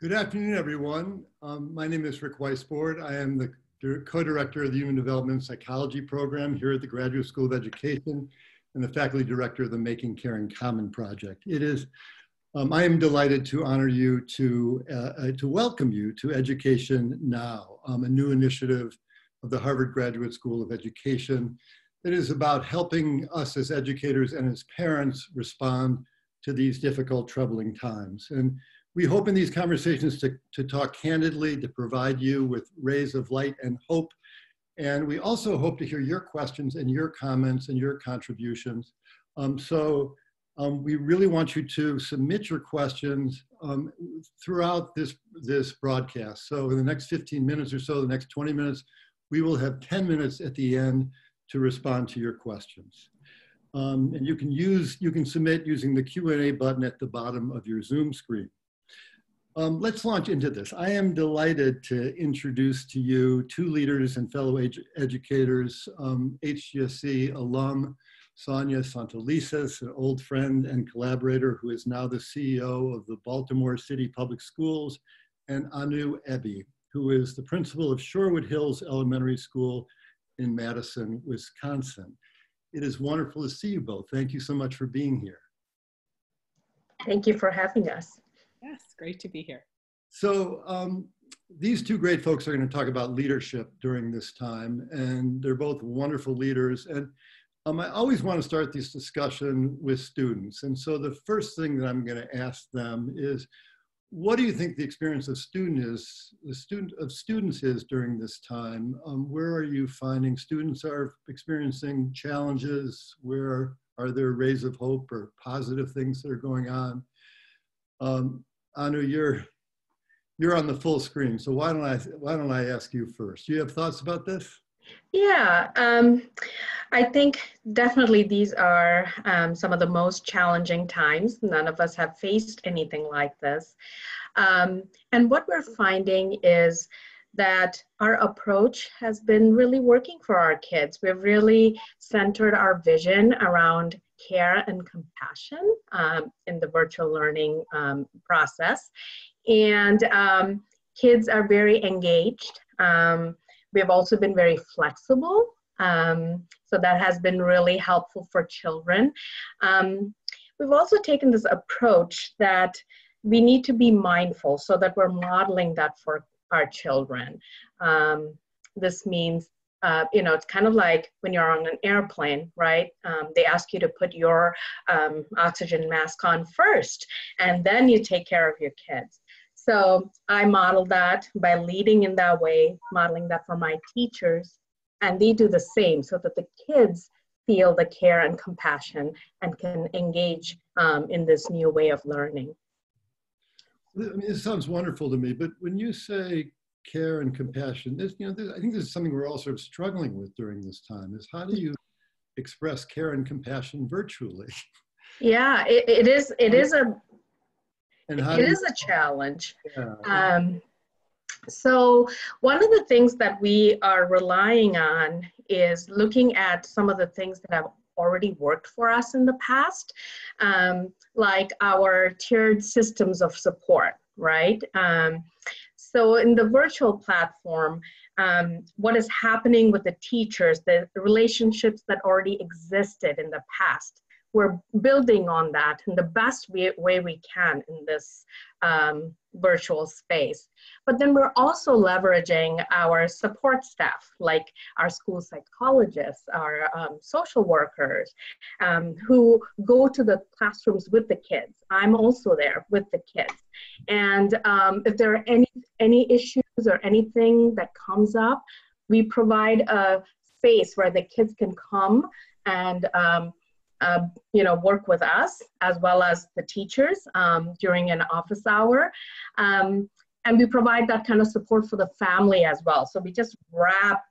Good afternoon, everyone. My name is Rick Weissbourd. I am the co-director of the Human Development Psychology Program here at the Graduate School of Education and the faculty director of the Making Caring Common Project. It is, I am delighted to honor you, to welcome you to Education Now, a new initiative of the Harvard Graduate School of Education that is about helping us as educators and as parents respond to these difficult, troubling times. And we hope in these conversations to talk candidly, to provide you with rays of light and hope. And we also hope to hear your questions and your comments and your contributions. We really want you to submit your questions throughout this broadcast. So in the next 15 minutes or so, the next 20 minutes, we will have 10 minutes at the end to respond to your questions. And you can submit using the Q&A button at the bottom of your Zoom screen. Let's launch into this. I am delighted to introduce to you two leaders and fellow educators, HGSC alum Sonja Santelises, an old friend and collaborator who is now the CEO of the Baltimore City Public Schools, and Anu Ebbe, who is the principal of Shorewood Hills Elementary School in Madison, Wisconsin. It is wonderful to see you both. Thank you so much for being here. Thank you for having us. Yes, great to be here. So these two great folks are going to talk about leadership during this time, and they're both wonderful leaders. And I always want to start this discussion with students. And so the first thing that I'm going to ask them is, what do you think the experience of students is during this time? Where are you finding students are experiencing challenges? Where are there rays of hope or positive things that are going on? Anu, you're on the full screen, so why don't I ask you first? Do you have thoughts about this? Yeah, I think definitely these are some of the most challenging times. None of us have faced anything like this. And what we're finding is that our approach has been really working for our kids. We've really centered our vision around care and compassion in the virtual learning process. And kids are very engaged. We've also been very flexible. So that has been really helpful for children. We've also taken this approach that we need to be mindful so that we're modeling that for our children. This means it's kind of like when you're on an airplane, right? They ask you to put your oxygen mask on first, and then you take care of your kids. So I model that by leading in that way, modeling that for my teachers, and they do the same so that the kids feel the care and compassion and can engage in this new way of learning. I mean, it sounds wonderful to me, but when you say care and compassion, I think this is something we're all sort of struggling with during this time, is how do you express care and compassion virtually? Yeah, it is a challenge. Yeah. So one of the things that we are relying on is looking at some of the things that have already worked for us in the past, like our tiered systems of support, right? So in the virtual platform, what is happening with the teachers, the relationships that already existed in the past, we're building on that in the best way we can in this virtual space. But then we're also leveraging our support staff, like our school psychologists, our social workers, who go to the classrooms with the kids. I'm also there with the kids. And if there are any issues or anything that comes up, we provide a space where the kids can come and work with us as well as the teachers during an office hour. And we provide that kind of support for the family as well. So we just wrap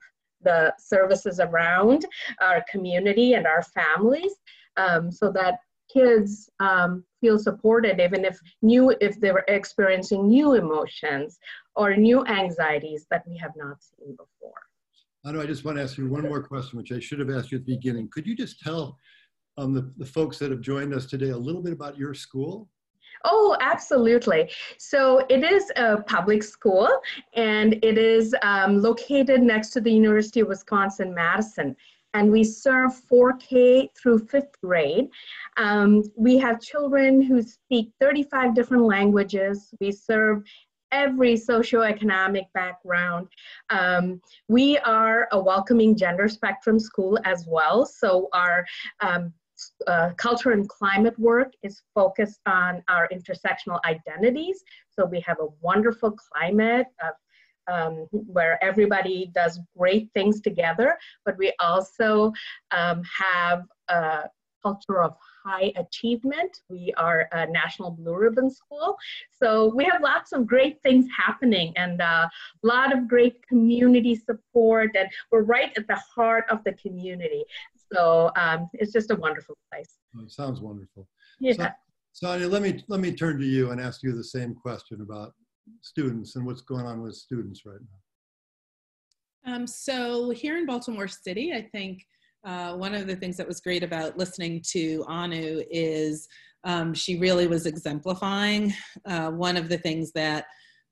the services around our community and our families so that kids feel supported, even if they were experiencing new emotions or new anxieties that we have not seen before. I just want to ask you one more question, which I should have asked you at the beginning. Could you just tell the folks that have joined us today a little bit about your school? Oh, absolutely. So it is a public school, and it is located next to the University of Wisconsin-Madison. And we serve 4K through 5th grade. We have children who speak 35 different languages. We serve every socioeconomic background. We are a welcoming gender spectrum school as well. So our culture and climate work is focused on our intersectional identities. So we have a wonderful climate where everybody does great things together, but we also have a culture of high achievement. We are a National Blue Ribbon School. So we have lots of great things happening and a lot of great community support, and we're right at the heart of the community. So it's just a wonderful place. Oh, it sounds wonderful. Yeah. So, Sonja, let me turn to you and ask you the same question about students and what's going on with students right now. So here in Baltimore City, I think one of the things that was great about listening to Anu is she really was exemplifying one of the things that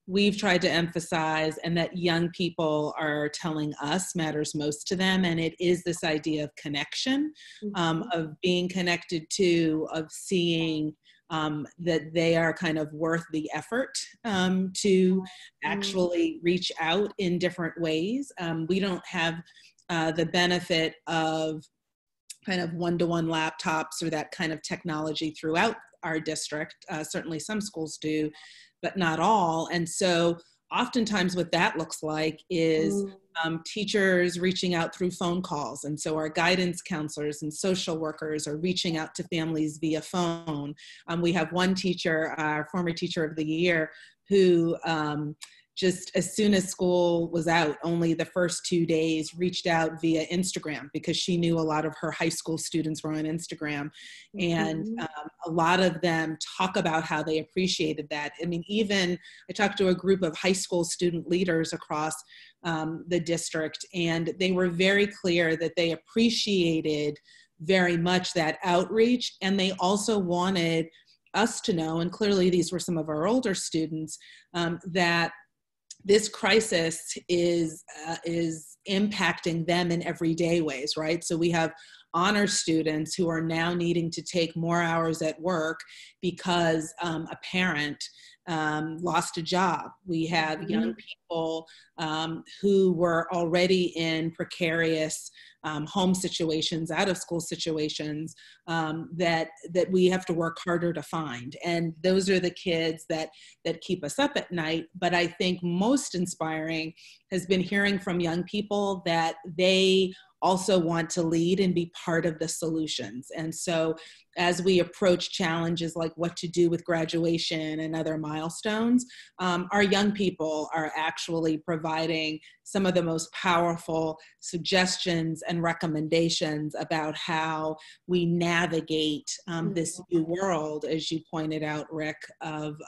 we've tried to emphasize and that young people are telling us matters most to them. And it is this idea of connection, of being connected to, of seeing that they are kind of worth the effort to actually reach out in different ways. We don't have the benefit of kind of one-to-one laptops or that kind of technology throughout our district. Certainly some schools do, but not all. And so oftentimes what that looks like is teachers reaching out through phone calls. And so our guidance counselors and social workers are reaching out to families via phone. We have one teacher, our former teacher of the year, who just as soon as school was out, only the first 2 days, reached out via Instagram because she knew a lot of her high school students were on Instagram. And a lot of them talk about how they appreciated that. I mean, even I talked to a group of high school student leaders across the district, and they were very clear that they appreciated very much that outreach. And they also wanted us to know, and clearly these were some of our older students, that this crisis is impacting them in everyday ways, right? So we have honor students who are now needing to take more hours at work because a parent lost a job. We have young people who were already in precarious home situations, out of school situations that we have to work harder to find. And those are the kids that keep us up at night. But I think most inspiring has been hearing from young people that they also want to lead and be part of the solutions. And so as we approach challenges like what to do with graduation and other milestones, our young people are actually providing some of the most powerful suggestions and recommendations about how we navigate this new world, as you pointed out, Rick, of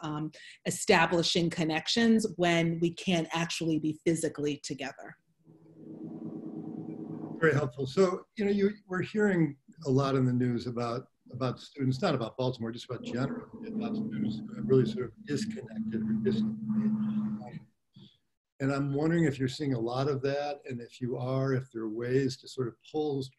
establishing connections when we can't actually be physically together. Very helpful. So, you know, we're hearing a lot in the news about students, not about Baltimore, just about general, about students who have really sort of disconnected or disengaged. And I'm wondering if you're seeing a lot of that, and if you are, if there are ways to sort of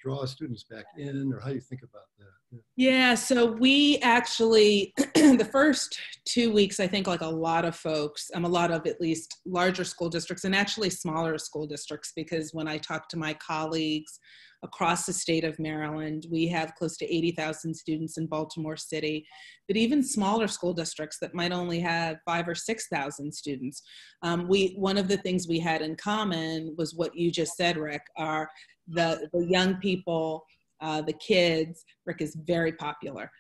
draw students back in, or how you think about that. Yeah, so we actually, the first 2 weeks, I think like a lot of folks, a lot of at least larger school districts and actually smaller school districts, because when I talk to my colleagues across the state of Maryland, we have close to 80,000 students in Baltimore City, but even smaller school districts that might only have 5,000 or 6,000 students. One of the things we had in common was what you just said, Rick, are the young people, the kids. Rick is very popular.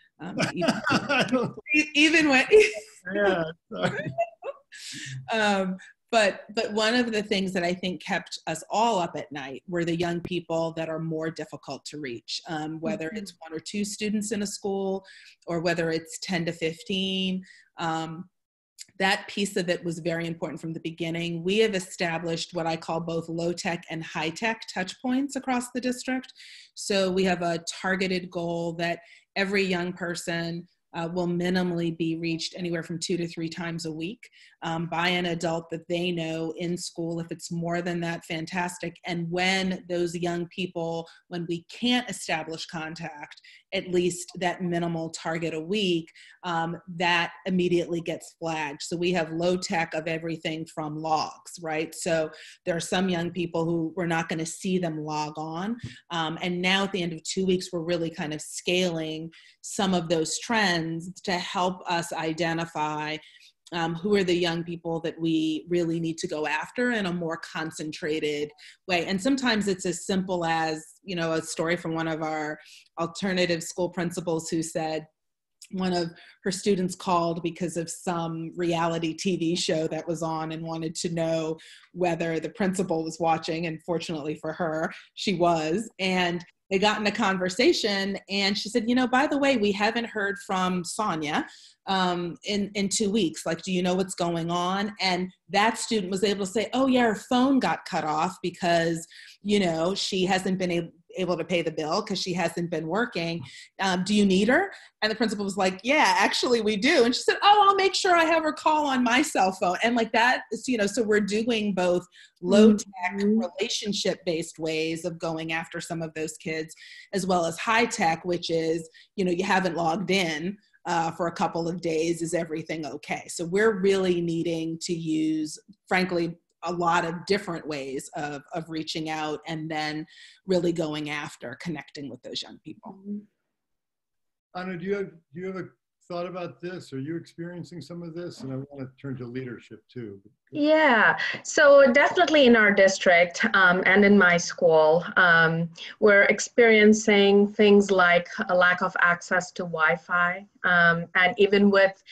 Even when... Yeah, sorry. But one of the things that I think kept us all up at night were the young people that are more difficult to reach, whether it's 1 or 2 students in a school or whether it's 10 to 15. That piece of it was very important from the beginning. We have established what I call both low-tech and high-tech touch points across the district. So we have a targeted goal that every young person will minimally be reached anywhere from 2 to 3 times a week by an adult that they know in school. If it's more than that, fantastic. And when those young people, when we can't establish contact, at least that minimal target a week, that immediately gets flagged. So we have low tech of everything from logs, right? So there are some young people who we're not going to see them log on. And now at the end of 2 weeks, we're really kind of scaling some of those trends to help us identify who are the young people that we really need to go after in a more concentrated way. And sometimes it's as simple as, you know, a story from one of our alternative school principals who said one of her students called because of some reality TV show that was on and wanted to know whether the principal was watching. And fortunately for her, she was. And they got in a conversation and she said, you know, by the way, we haven't heard from Sonja in 2 weeks. Like, do you know what's going on? And that student was able to say, oh yeah, her phone got cut off because, you know, she hasn't been able to pay the bill because she hasn't been working. Do you need her? And the principal was like, yeah, actually we do. And she said, oh, I'll make sure I have her call on my cell phone. And like that is, you know, so we're doing both low tech relationship-based ways of going after some of those kids, as well as high tech, which is, you know, you haven't logged in for a couple of days. Is everything okay? So we're really needing to use, frankly, a lot of different ways of reaching out and then really going after connecting with those young people. Anu, do you have a thought about this? Are you experiencing some of this? And I want to turn to leadership too. Yeah, so definitely in our district and in my school, we're experiencing things like a lack of access to Wi-Fi, and even with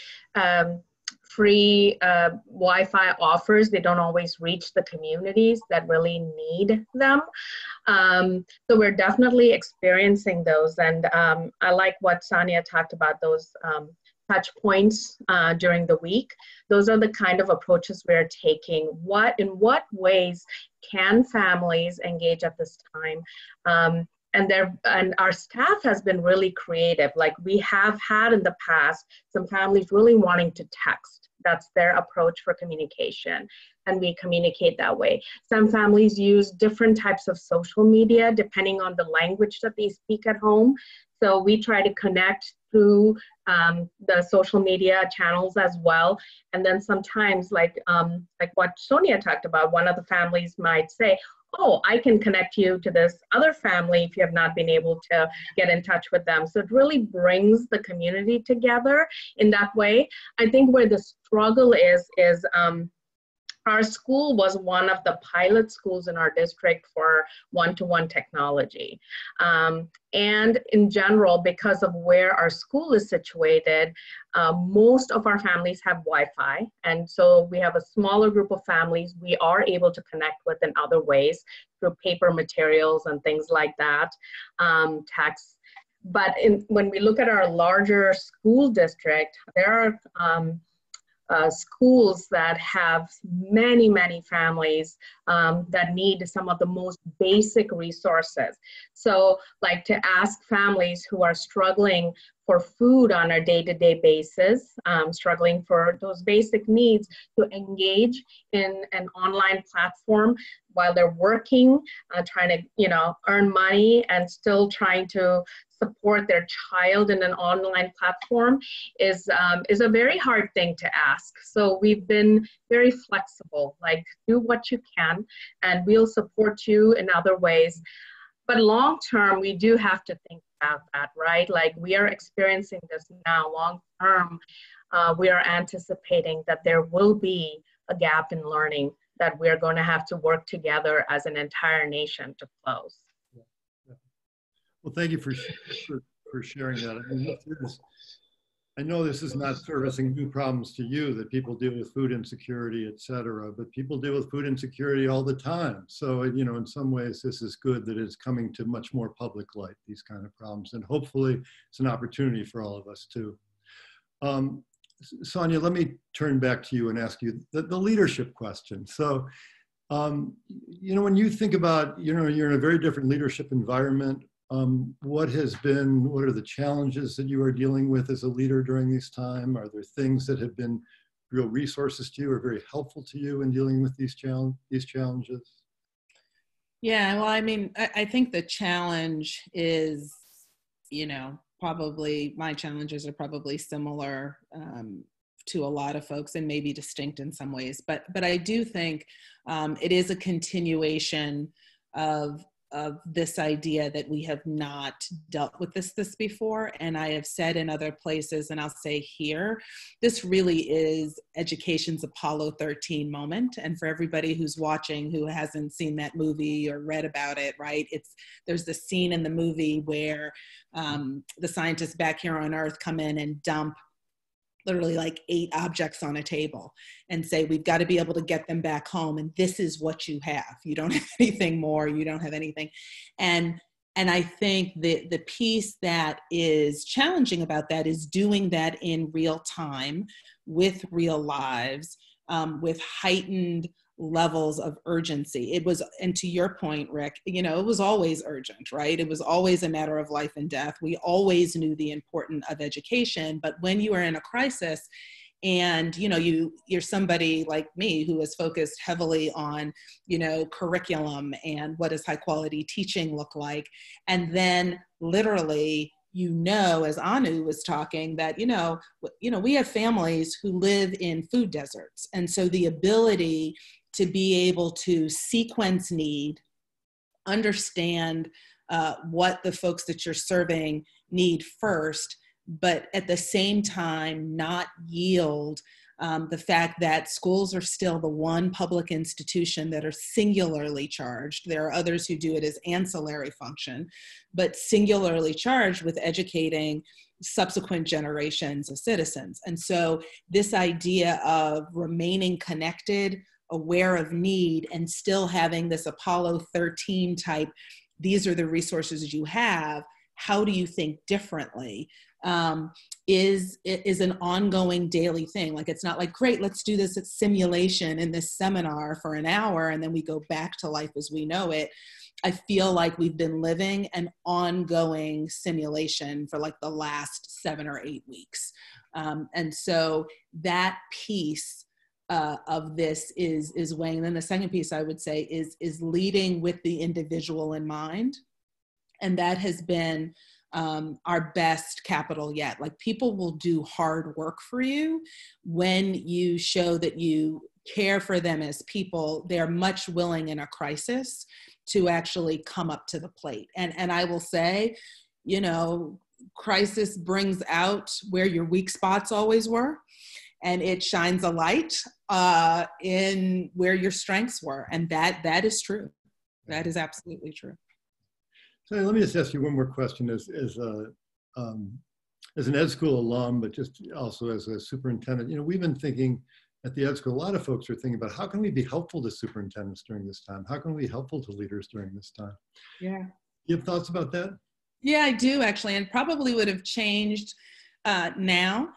free Wi-Fi offers, they don't always reach the communities that really need them. So we're definitely experiencing those. And I like what Sonja talked about, those touch points during the week. Those are the kind of approaches we're taking. In what ways can families engage at this time? And our staff has been really creative. Like, we have had in the past some families really wanting to text. That's their approach for communication, and we communicate that way. Some families use different types of social media depending on the language that they speak at home. So we try to connect through the social media channels as well. And then sometimes, like what Sonja talked about, one of the families might say, oh, I can connect you to this other family if you have not been able to get in touch with them. So it really brings the community together in that way. I think where the struggle is our school was one of the pilot schools in our district for one-to-one technology. And in general, because of where our school is situated, most of our families have Wi-Fi. And so we have a smaller group of families we are able to connect with in other ways through paper materials and things like that, texts. But when we look at our larger school district, there are schools that have many, many families that need some of the most basic resources. So, like, to ask families who are struggling for food on a day-to-day basis, struggling for those basic needs, to engage in an online platform while they're working, trying to, you know, earn money and still trying to support their child in an online platform is a very hard thing to ask. So we've been very flexible, like, do what you can and we'll support you in other ways. But long term, we do have to think about that, right? Like, we are experiencing this now. Long term, we are anticipating that there will be a gap in learning that we're going to have to work together as an entire nation to close. Well, thank you for sharing that. I mean, I know this is not surfacing new problems to you, that people deal with food insecurity, et cetera, but people deal with food insecurity all the time. So, you know, in some ways, this is good that it's coming to much more public light, these kind of problems. And hopefully, it's an opportunity for all of us, too. Sonja, let me turn back to you and ask you the leadership question. So, you know, when you think about, you know, you're in a very different leadership environment What are the challenges that you are dealing with as a leader during this time? Are there things that have been real resources to you or very helpful to you in dealing with these challenges? Yeah, well, I mean, I think the challenge is, you know, probably my challenges are probably similar to a lot of folks and maybe distinct in some ways. But I do think it is a continuation of this idea that we have not dealt with this before. And I have said in other places, and I'll say here, this really is education's Apollo 13 moment. And for everybody who's watching who hasn't seen that movie or read about it, right? There's the scene in the movie where the scientists back here on Earth come in and dump literally like 8 objects on a table and say, we've got to be able to get them back home. And this is what you have. You don't have anything more. You don't have anything. And I think the piece that is challenging about that is doing that in real time with real lives, with heightened levels of urgency. It was, and to your point, Rick, you know, it was always urgent, right? It was always a matter of life and death. We always knew the importance of education, but when you are in a crisis and, you know, you're somebody like me who is focused heavily on, you know, curriculum and what does high quality teaching look like? And then literally, you know, as Anu was talking that, you know, we have families who live in food deserts. And so the ability to be able to sequence need, understand what the folks that you're serving need first, but at the same time not yield the fact that schools are still the one public institution that are singularly charged. There are others who do it as ancillary function, but singularly charged with educating subsequent generations of citizens. And so this idea of remaining connected, aware of need, and still having this Apollo 13 type, these are the resources you have, how do you think differently, is an ongoing daily thing. Like, it's not like, great, let's do this simulation in this seminar for an hour, and then we go back to life as we know it. I feel like we've been living an ongoing simulation for like the last 7 or 8 weeks. And so that piece of this is weighing. Then the second piece I would say is leading with the individual in mind. And that has been our best capital yet. Like, people will do hard work for you when you show that you care for them as people. They're much willing in a crisis to actually come up to the plate. And I will say, you know, crisis brings out where your weak spots always were. And it shines a light in where your strengths were. And that is true. That is absolutely true. So let me just ask you one more question as an ed school alum, but just also as a superintendent. You know, we've been thinking at the ed school, a lot of folks are thinking about how can we be helpful to superintendents during this time? How can we be helpful to leaders during this time? Yeah. You have thoughts about that? Yeah, I do actually, and probably would have changed now.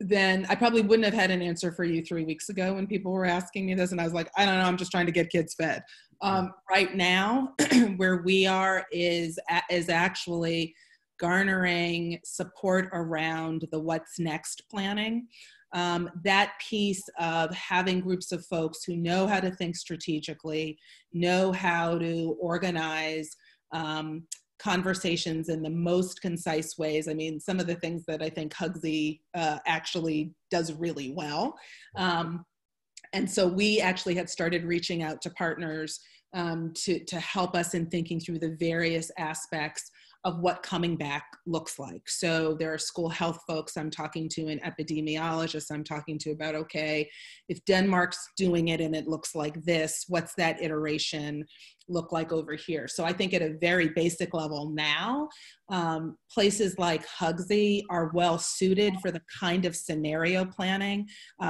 Then I probably wouldn't have had an answer for you 3 weeks ago when people were asking me this. And I was like, I don't know, I'm just trying to get kids fed. Right now, where we are is actually garnering support around the what's next planning. That piece of having groups of folks who know how to think strategically, know how to organize conversations in the most concise ways. I mean, some of the things that I think Hugsy actually does really well. And so we actually had started reaching out to partners to help us in thinking through the various aspects of what coming back looks like. So there are school health folks I'm talking to and epidemiologists I'm talking to about, okay, if Denmark's doing it and it looks like this, what's that iteration look like over here? So I think at a very basic level now, places like Hugsy are well suited for the kind of scenario planning.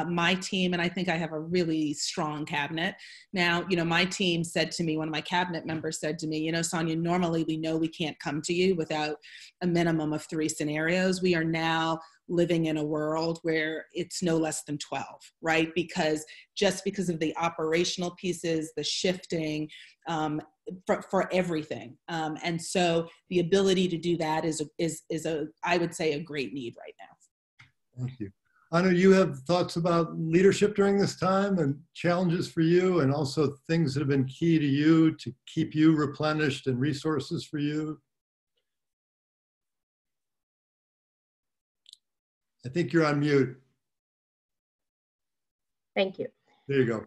My team, and I think I have a really strong cabinet. Now, you know, my team said to me, one of my cabinet members said to me, you know, Sonja, normally we know we can't come to you without a minimum of 3 scenarios. We are now living in a world where it's no less than 12, right? Because just because of the operational pieces, the shifting, for everything. And so the ability to do that is I would say, a great need right now. Thank you. Anu, you have thoughts about leadership during this time and challenges for you, and also things that have been key to you to keep you replenished and resources for you. I think you're on mute. Thank you. There you go.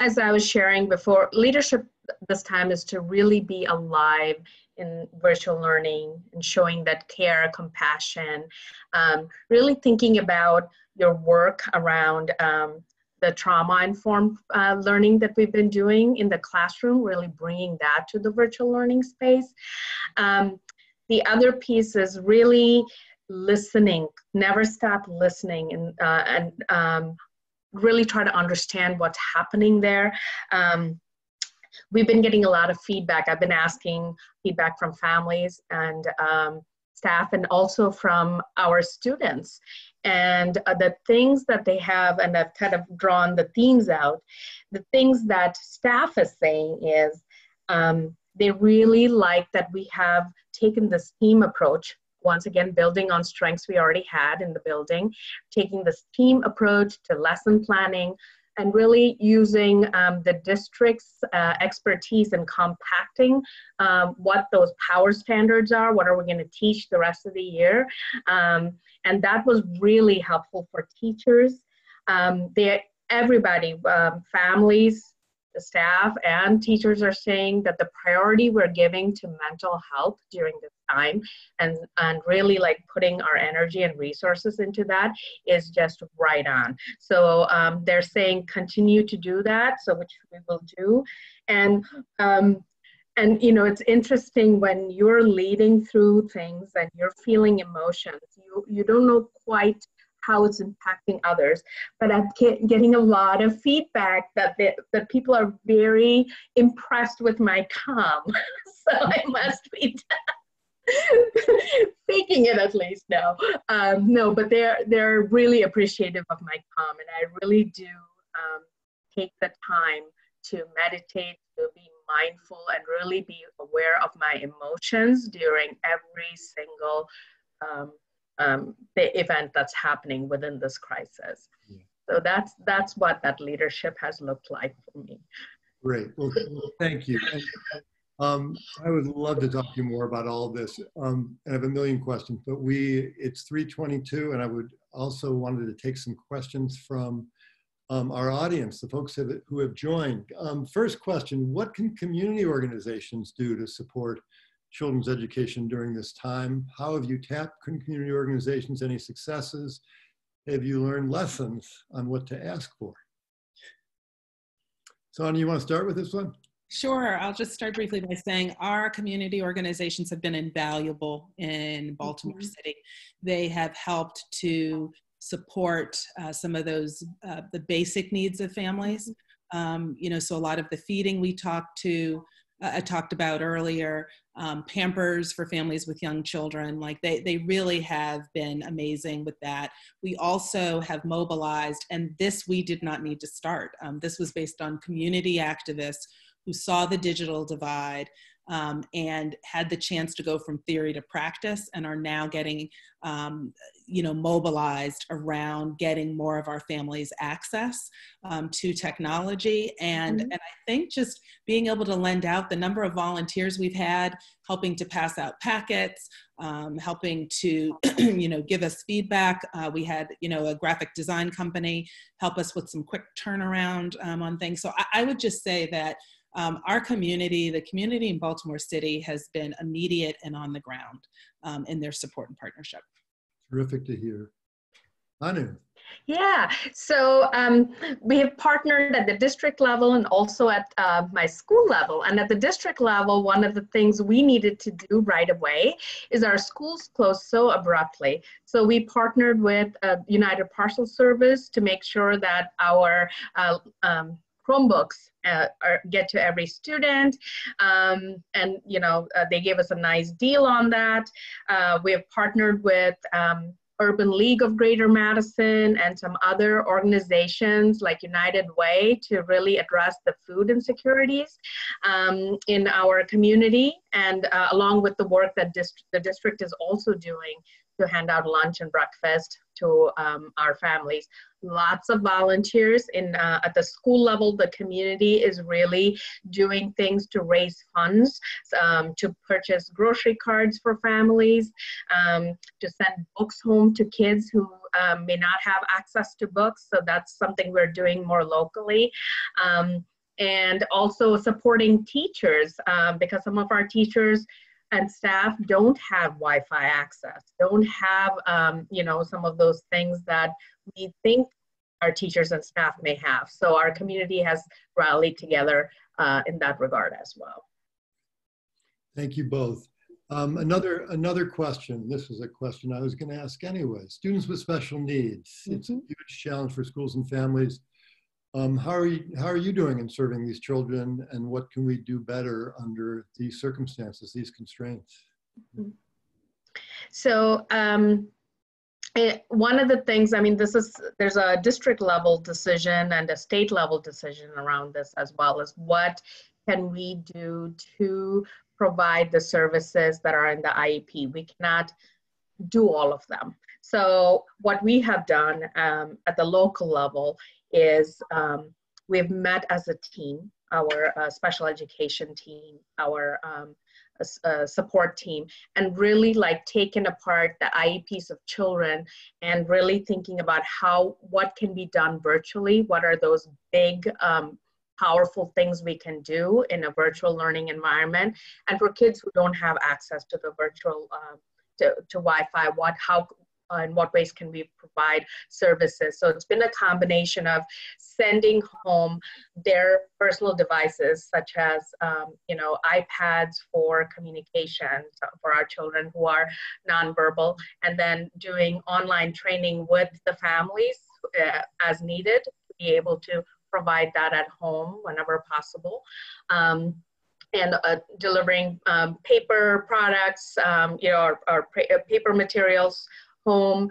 As I was sharing before, leadership this time is to really be alive in virtual learning and showing that care, compassion, really thinking about your work around the trauma-informed learning that we've been doing in the classroom, really bringing that to the virtual learning space. The other piece is really listening, never stop listening, and really try to understand what's happening there. We've been getting a lot of feedback. I've been asking feedback from families and staff, and also from our students, and the things that they have, and I've kind of drawn the themes out. The things that staff is saying is they really like that we have taken this team approach. Once again, building on strengths we already had in the building, taking this team approach to lesson planning, and really using the district's expertise and compacting what those power standards are, what are we going to teach the rest of the year. And that was really helpful for teachers. Everybody, families, the staff, and teachers are saying that the priority we're giving to mental health during this time, and really like putting our energy and resources into that, is just right on. So they're saying continue to do that, so which we will do. And you know, it's interesting when you're leading through things and you're feeling emotions, you don't know quite how it's impacting others, but I'm getting a lot of feedback that that people are very impressed with my calm. So I must be faking it at least now. No, but they're really appreciative of my calm, and I really do take the time to meditate, to be mindful, and really be aware of my emotions during every single the event that's happening within this crisis. Yeah. So that's what that leadership has looked like for me. Great. Well thank you. And, I would love to talk to you more about all this. I have a million questions, but it's 3:22, and I would also wanted to take some questions from our audience, the folks who have joined. First question, what can community organizations do to support children's education during this time? How have you tapped community organizations? Any successes? Have you learned lessons on what to ask for? Sonja, you want to start with this one? Sure, I'll just start briefly by saying our community organizations have been invaluable in Baltimore City. They have helped to support some of those, the basic needs of families. You know, so a lot of the feeding we talked about earlier, Pampers for families with young children, like they really have been amazing with that. We also have mobilized, and this we did not need to start. This was based on community activists who saw the digital divide and had the chance to go from theory to practice, and are now getting you know, mobilized around getting more of our families access to technology. And I think just being able to lend out the number of volunteers we've had, helping to pass out packets, helping to you know, give us feedback. We had, you know, a graphic design company help us with some quick turnaround on things. So I would just say that our community, the community in Baltimore City, has been immediate and on the ground in their support and partnership. Terrific to hear. Anu. Yeah, so we have partnered at the district level and also at my school level. And at the district level, one of the things we needed to do right away is our schools closed so abruptly. So we partnered with United Parcel Service to make sure that our Chromebooks get to every student, and you know, they gave us a nice deal on that. We have partnered with Urban League of Greater Madison and some other organizations like United Way to really address the food insecurities in our community, and along with the work that the district is also doing to hand out lunch and breakfast to our families. Lots of volunteers in at the school level. The community is really doing things to raise funds, to purchase grocery cards for families, to send books home to kids who may not have access to books. So that's something we're doing more locally. And also supporting teachers, because some of our teachers and staff don't have Wi-Fi access, don't have, you know, some of those things that we think our teachers and staff may have. So our community has rallied together in that regard as well. Thank you both. Another question, this is a question I was gonna ask anyway. Students with special needs, it's a huge challenge for schools and families. How are you doing in serving these children, and what can we do better under these circumstances, these constraints? So one of the things, I mean, there's a district level decision and a state level decision around this as well, as what can we do to provide the services that are in the IEP. We cannot do all of them. So what we have done at the local level is we've met as a team, our special education team, our support team, and really like taken apart the IEPs of children and really thinking about what can be done virtually, what are those big powerful things we can do in a virtual learning environment, and for kids who don't have access to the virtual, to Wi-Fi, in what ways can we provide services. So it's been a combination of sending home their personal devices, such as you know, iPads for communication for our children who are nonverbal, and then doing online training with the families as needed to be able to provide that at home whenever possible. And delivering paper products, you know, or paper materials home,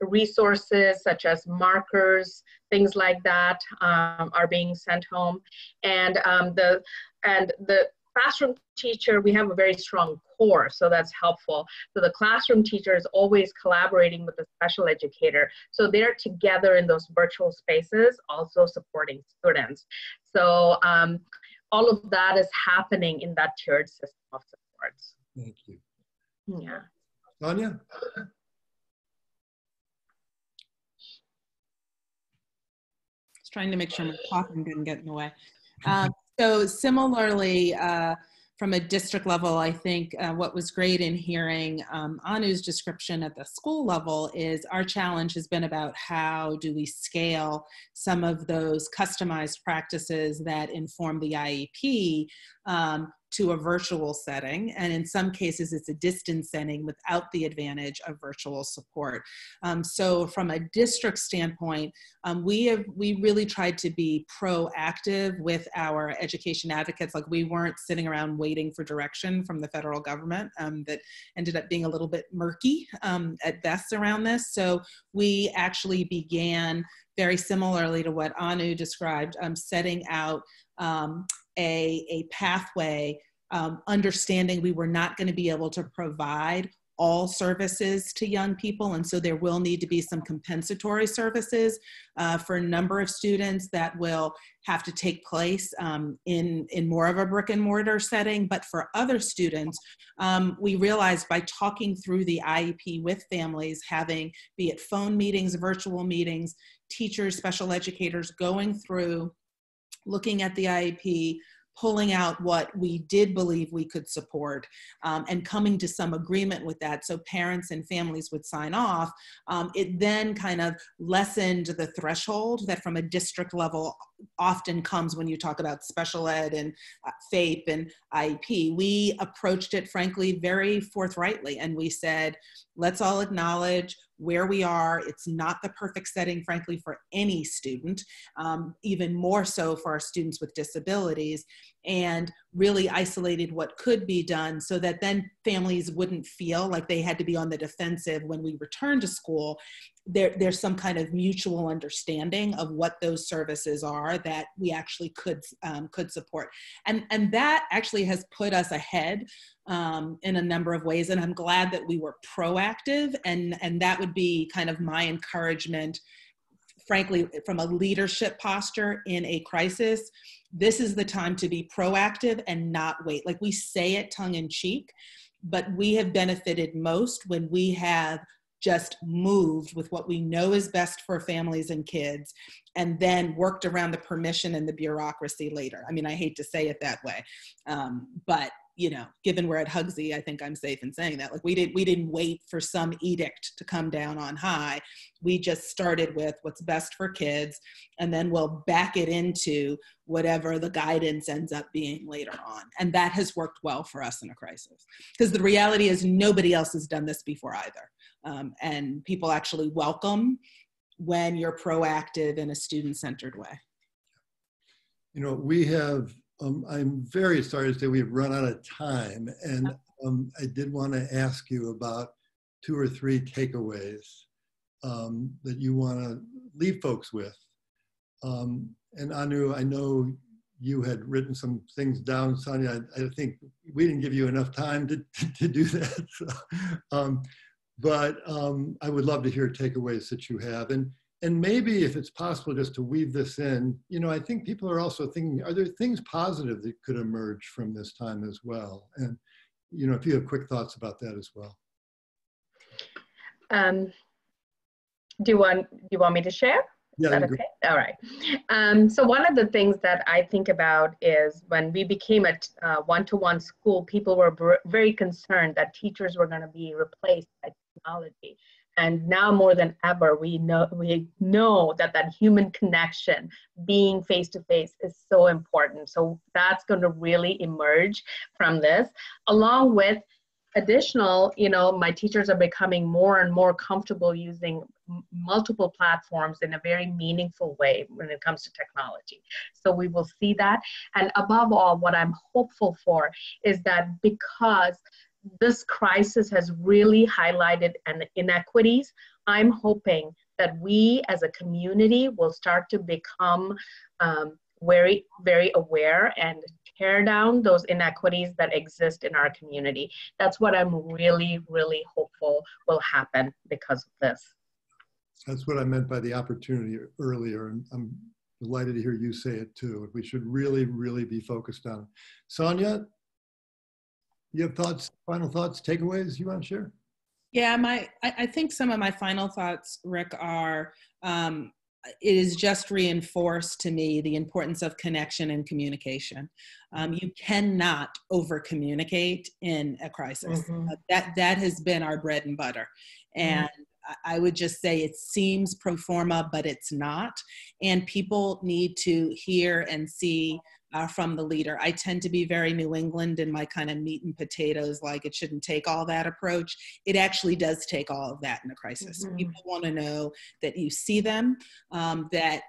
resources such as markers, things like that are being sent home. And the classroom teacher, we have a very strong core, so that's helpful. So the classroom teacher is always collaborating with the special educator. So they're together in those virtual spaces, also supporting students. So all of that is happening in that tiered system of supports. Thank you. Yeah. Sonia? Just trying to make sure my coughing didn't get in the way. So similarly, from a district level, I think what was great in hearing Anu's description at the school level is our challenge has been about how do we scale some of those customized practices that inform the IEP to a virtual setting, and in some cases it's a distance setting without the advantage of virtual support. So from a district standpoint, we really tried to be proactive with our education advocates. Like, we weren't sitting around waiting for direction from the federal government. That ended up being a little bit murky at best around this. So we actually began, very similarly to what Anu described, setting out a pathway, understanding we were not going to be able to provide all services to young people, and so there will need to be some compensatory services for a number of students that will have to take place in more of a brick and mortar setting. But for other students, we realized by talking through the IEP with families, having, be it phone meetings, virtual meetings, teachers, special educators going through, looking at the IEP, pulling out what we did believe we could support, and coming to some agreement with that so parents and families would sign off, it then kind of lessened the threshold that from a district level often comes when you talk about special ed and FAPE and IEP. We approached it, frankly, very forthrightly, and we said, let's all acknowledge where we are. It's not the perfect setting, frankly, for any student, even more so for our students with disabilities. and really isolated what could be done so that then families wouldn't feel like they had to be on the defensive when we return to school. There's some kind of mutual understanding of what those services are that we actually could support. And that actually has put us ahead in a number of ways. And I'm glad that we were proactive, and that would be kind of my encouragement, frankly, from a leadership posture in a crisis. This is the time to be proactive and not wait. Like, we say it tongue in cheek, but we have benefited most when we have just moved with what we know is best for families and kids, and then worked around the permission and the bureaucracy later. I mean, I hate to say it that way, but you know, given we're at Hugsy, I think I'm safe in saying that. Like, we didn't wait for some edict to come down on high. We just started with what's best for kids, and then we'll back it into whatever the guidance ends up being later on. And that has worked well for us in a crisis, because the reality is nobody else has done this before either. And people actually welcome when you're proactive in a student-centered way. You know, we have, I'm very sorry to say we've run out of time, and I did want to ask you about 2 or 3 takeaways that you want to leave folks with. And Anu, I know you had written some things down. Sonja, I think we didn't give you enough time to do that. So, but I would love to hear takeaways that you have. And maybe if it's possible just to weave this in, you know, I think people are also thinking, are there things positive that could emerge from this time as well? And, you know, if you have quick thoughts about that as well. Do you want me to share? Yeah, is that okay? All right. So one of the things that I think about is when we became a one-to-one school, people were very concerned that teachers were going to be replaced by technology. And now more than ever, we know that human connection, being face-to-face, is so important. So that's going to really emerge from this, along with additional, you know, my teachers are becoming more and more comfortable using multiple platforms in a very meaningful way when it comes to technology. So we will see that. And above all, what I'm hopeful for is that because this crisis has really highlighted inequities, I'm hoping that we as a community will start to become very, very aware and tear down those inequities that exist in our community. That's what I'm really, really hopeful will happen because of this. That's what I meant by the opportunity earlier, and I'm delighted to hear you say it too. We should really, really be focused on it. Sonja, you have thoughts, final thoughts, takeaways you want to share? Yeah, I think some of my final thoughts, Rick, are it is just reinforced to me the importance of connection and communication. You cannot over-communicate in a crisis. Mm-hmm. That has been our bread and butter. And I would just say it seems pro forma, but it's not. And people need to hear and see from the leader. I tend to be very New England in my kind of meat and potatoes, like it shouldn't take all that approach. It actually does take all of that in a crisis. Mm-hmm. People want to know that you see them, that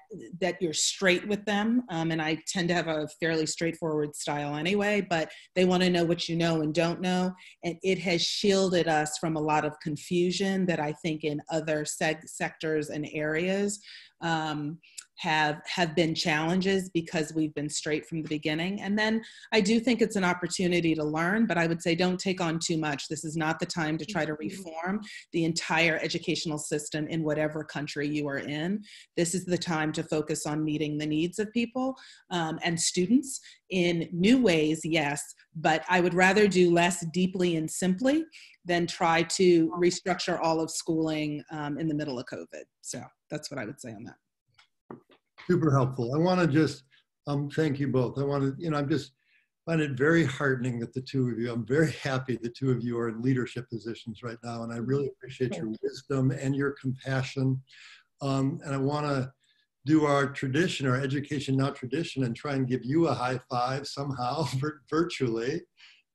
you're straight with them. And I tend to have a fairly straightforward style anyway, but they want to know what you know and don't know. And it has shielded us from a lot of confusion that I think in other sectors and areas have been challenges because we've been straight from the beginning. And then I do think it's an opportunity to learn, but I would say don't take on too much. This is not the time to try to reform the entire educational system in whatever country you are in. This is the time to focus on meeting the needs of people and students in new ways, yes, but I would rather do less deeply and simply than try to restructure all of schooling in the middle of COVID. So that's what I would say on that. Super helpful. I want to just thank you both. I want to, you know, I find it very heartening that the two of you, I'm very happy the two of you are in leadership positions right now, and I really appreciate your wisdom and your compassion. And I want to do our tradition, our Education Now tradition, and try and give you a high five somehow virtually,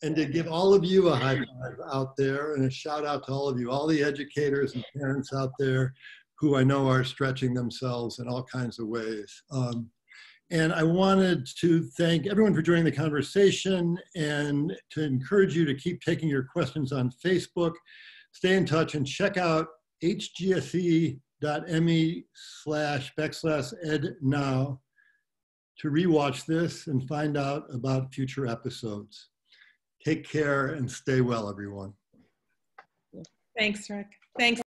and to give all of you a high five out there, and a shout out to all of you, all the educators and parents out there, who I know are stretching themselves in all kinds of ways. And I wanted to thank everyone for joining the conversation and to encourage you to keep taking your questions on Facebook. Stay in touch and check out hgse.me/ednow to rewatch this and find out about future episodes. Take care and stay well, everyone. Thanks, Rick. Thanks.